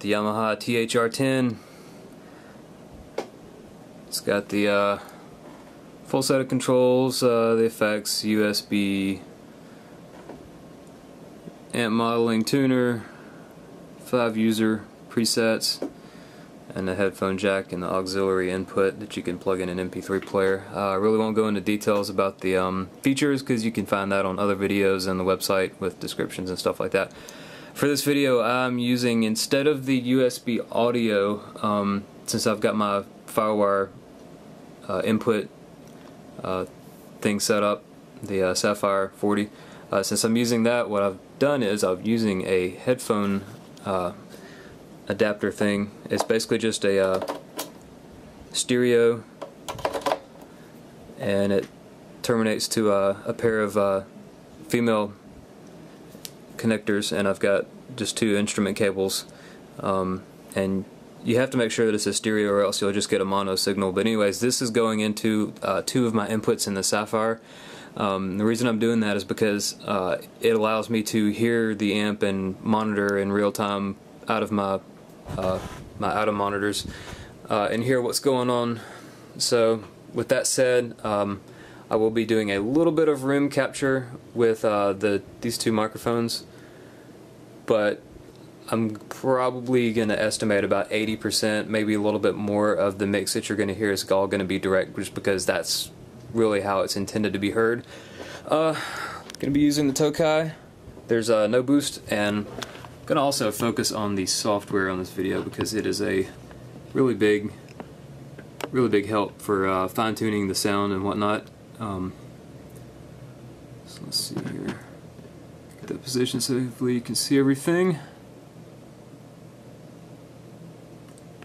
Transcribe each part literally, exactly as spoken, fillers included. The Yamaha T H R ten. It's got the uh, full set of controls, uh, the effects, U S B, amp modeling tuner, five user presets, and the headphone jack and the auxiliary input that you can plug in an M P three player. Uh, I really won't go into details about the um, features because you can find that on other videos and the website with descriptions and stuff like that. For this video, I'm using, instead of the U S B audio, um, since I've got my FireWire uh, input uh, thing set up, the uh, Saffire forty, uh, since I'm using that, what I've done is I'm using a headphone uh, adapter thing. It's basically just a uh, stereo, and it terminates to uh, a pair of uh, female connectors, and I've got just two instrument cables, um, and you have to make sure that it's a stereo or else you'll just get a mono signal. But anyways, this is going into uh, two of my inputs in the Saffire. Um, the reason I'm doing that is because uh, it allows me to hear the amp and monitor in real time out of my uh, my auto monitors uh, and hear what's going on. So with that said, um, I will be doing a little bit of room capture with uh, the these two microphones, but I'm probably going to estimate about eighty percent, maybe a little bit more of the mix that you're going to hear is all going to be direct, just because that's really how it's intended to be heard. Uh, going to be using the Tokai. There's uh, no boost, and I'm going to also focus on the software on this video because it is a really big, really big help for uh, fine-tuning the sound and whatnot. Um, so let's see here, get that position so hopefully you can see everything.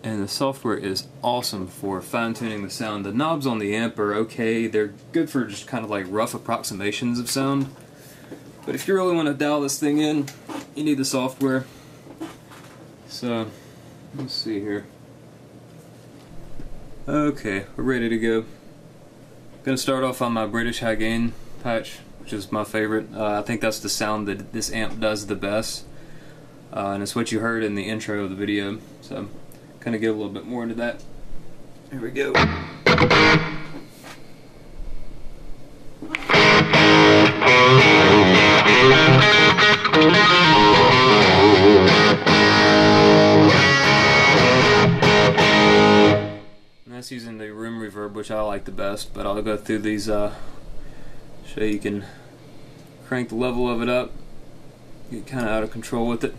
And the software is awesome for fine-tuning the sound. The knobs on the amp are okay, they're good for just kind of like rough approximations of sound, but if you really want to dial this thing in, you need the software. So let's see here. Okay, we're ready to go. Gonna start off on my British high gain patch, which is my favorite. Uh, I think that's the sound that this amp does the best, uh, and it's what you heard in the intro of the video. So, kind of get a little bit more into that. Here we go. Using the room reverb, which I like the best, but I'll go through these uh, so you can crank the level of it up, get kind of out of control with it.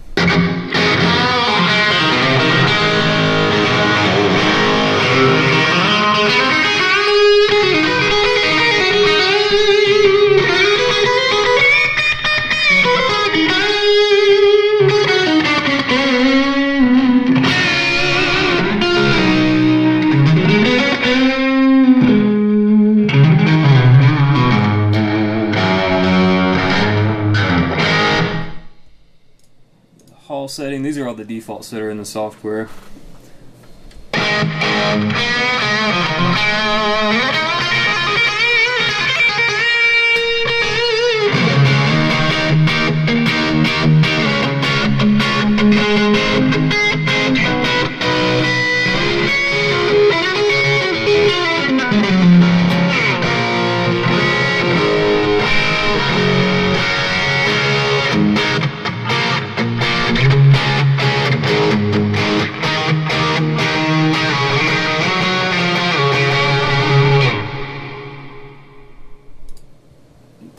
Setting. These are all the defaults that are in the software.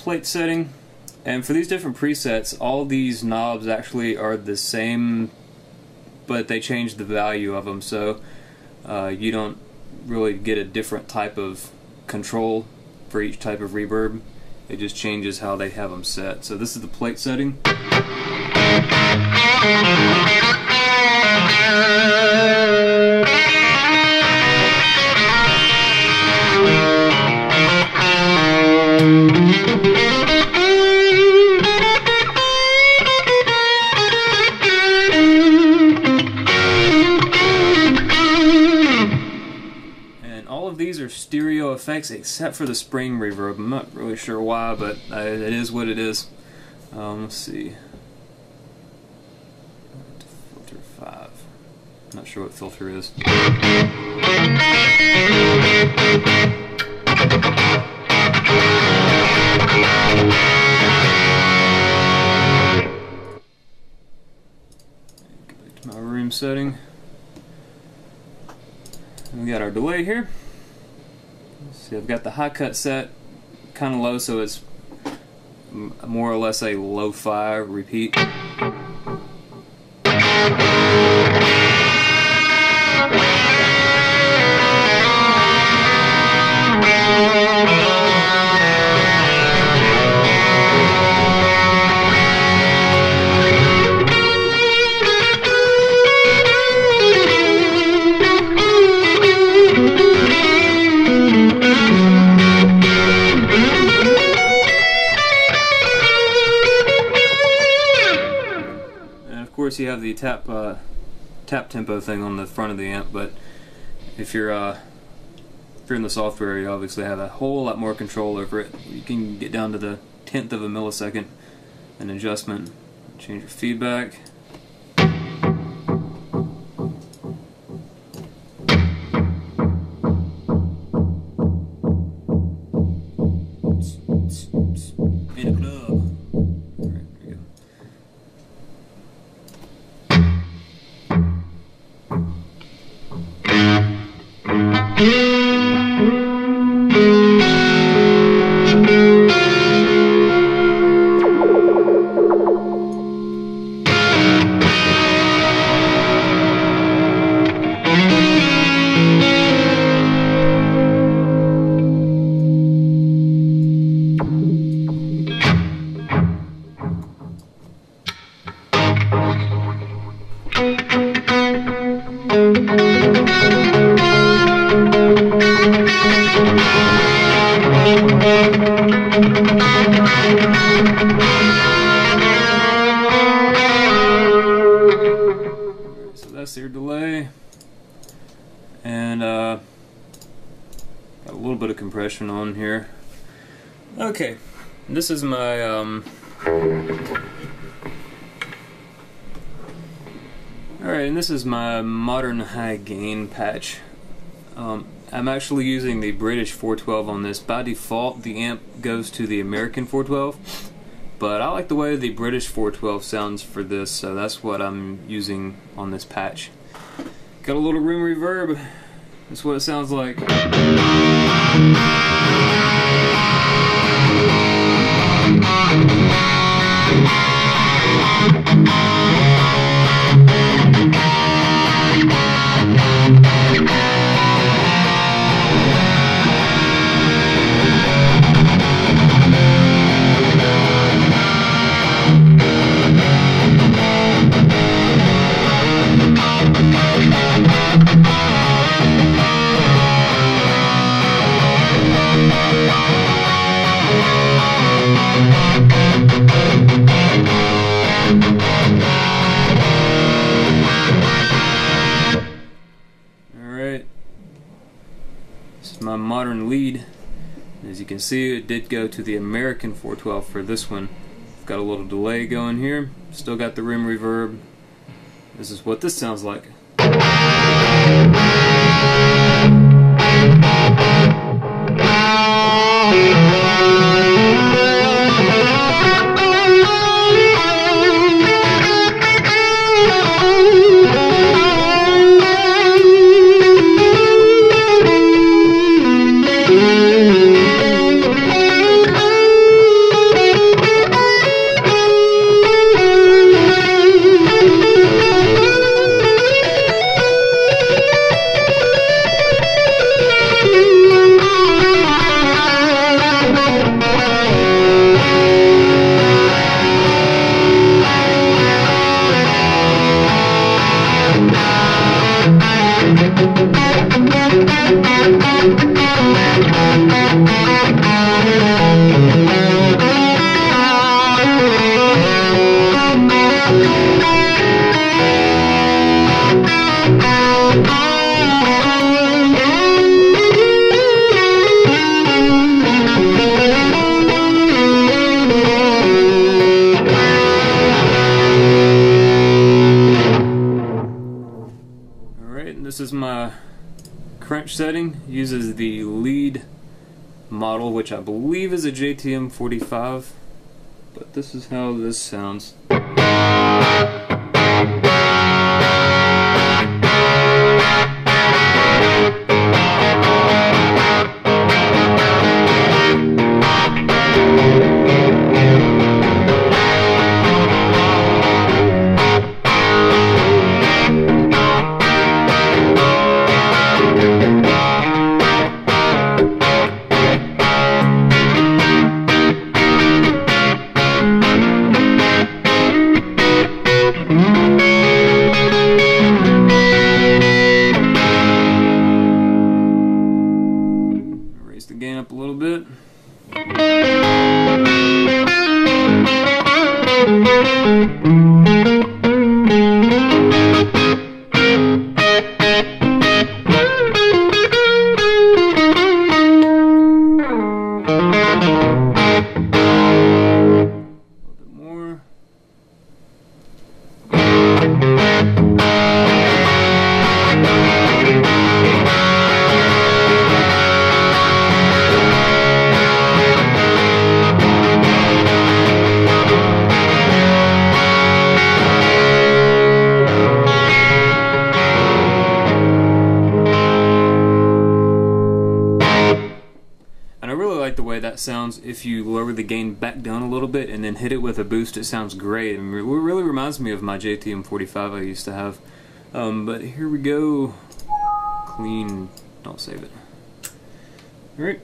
plate setting, and for these different presets, all these knobs actually are the same, but they change the value of them, so uh, you don't really get a different type of control for each type of reverb. It just changes how they have them set. So this is the plate setting. Stereo effects except for the spring reverb. I'm not really sure why, but uh, it is what it is. Um, let's see. Filter five. Not sure what filter is. Go back to my room setting. We got our delay here. See, I've got the high cut set kind of low, so it's more or less a lo-fi repeat. You have the tap uh, tap tempo thing on the front of the amp, but if you're uh, if you're in the software, you obviously have a whole lot more control over it. You can get down to the tenth of a millisecond, an adjustment, change your feedback. Your delay, and uh, got a little bit of compression on here. Okay, this is my um, alright, and this is my modern high gain patch. um, I'm actually using the British four twelve on this. By default the amp goes to the American four twelve, but I like the way the British four twelve sounds for this, so that's what I'm using on this patch. Got a little room reverb. That's what it sounds like. My modern lead, and as you can see, it did go to the American four twelve for this one. Got a little delay going here, still got the rim reverb. This is what this sounds like. watch setting, uses the lead model, which I believe is a J T M forty-five, but this is how this sounds. Raise the gain up a little bit. Sounds if you lower the gain back down a little bit and then hit it with a boost, it sounds great, and it really reminds me of my J T M forty-five I used to have. Um, but here we go, clean, I'll save it. All right.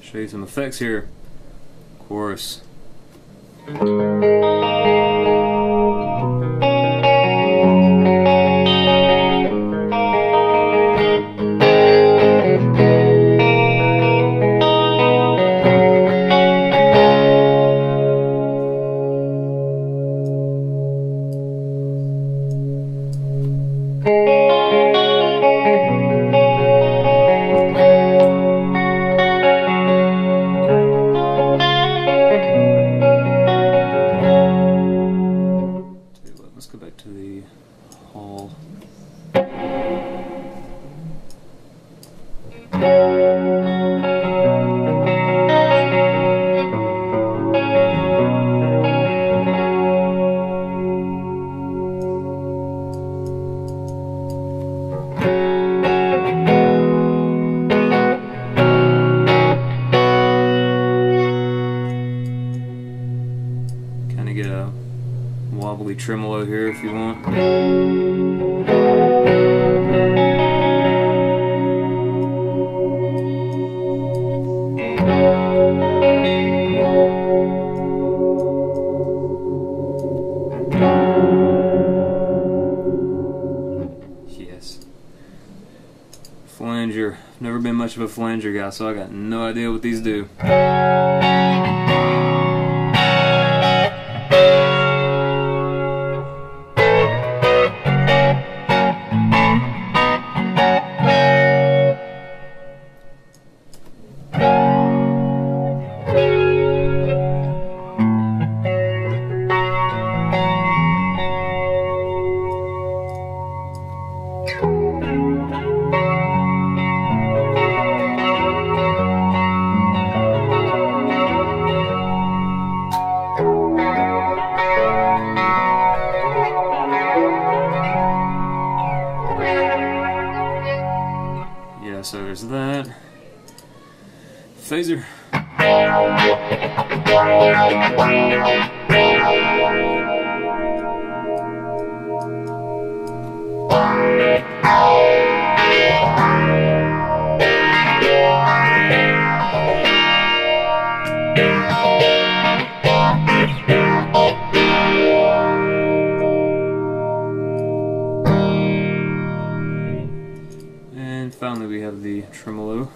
Show you some effects here. Of course. Wobbly tremolo here if you want. Flanger. Never been much of a flanger guy, so I got no idea what these do. So there's that. Phaser. Finally, we have the tremolo.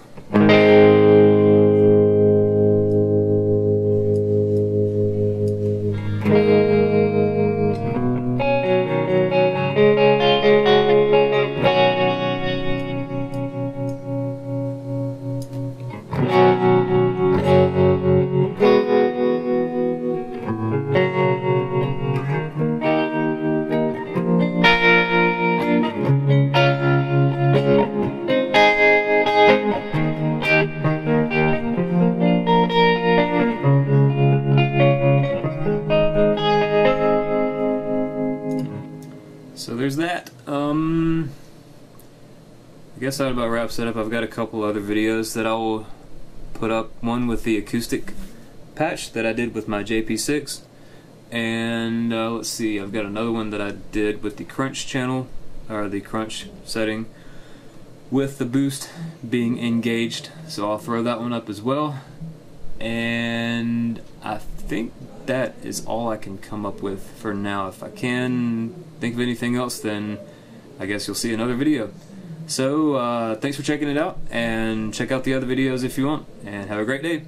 So there's that. Um, I guess that about wraps it up. I've got a couple other videos that I will put up. One with the acoustic patch that I did with my J P six. And uh, let's see, I've got another one that I did with the crunch channel, or the crunch setting, with the boost being engaged. So I'll throw that one up as well. And I think that is all I can come up with for now. If I can think of anything else, then I guess you'll see another video. So uh, thanks for checking it out, and check out the other videos if you want, and have a great day.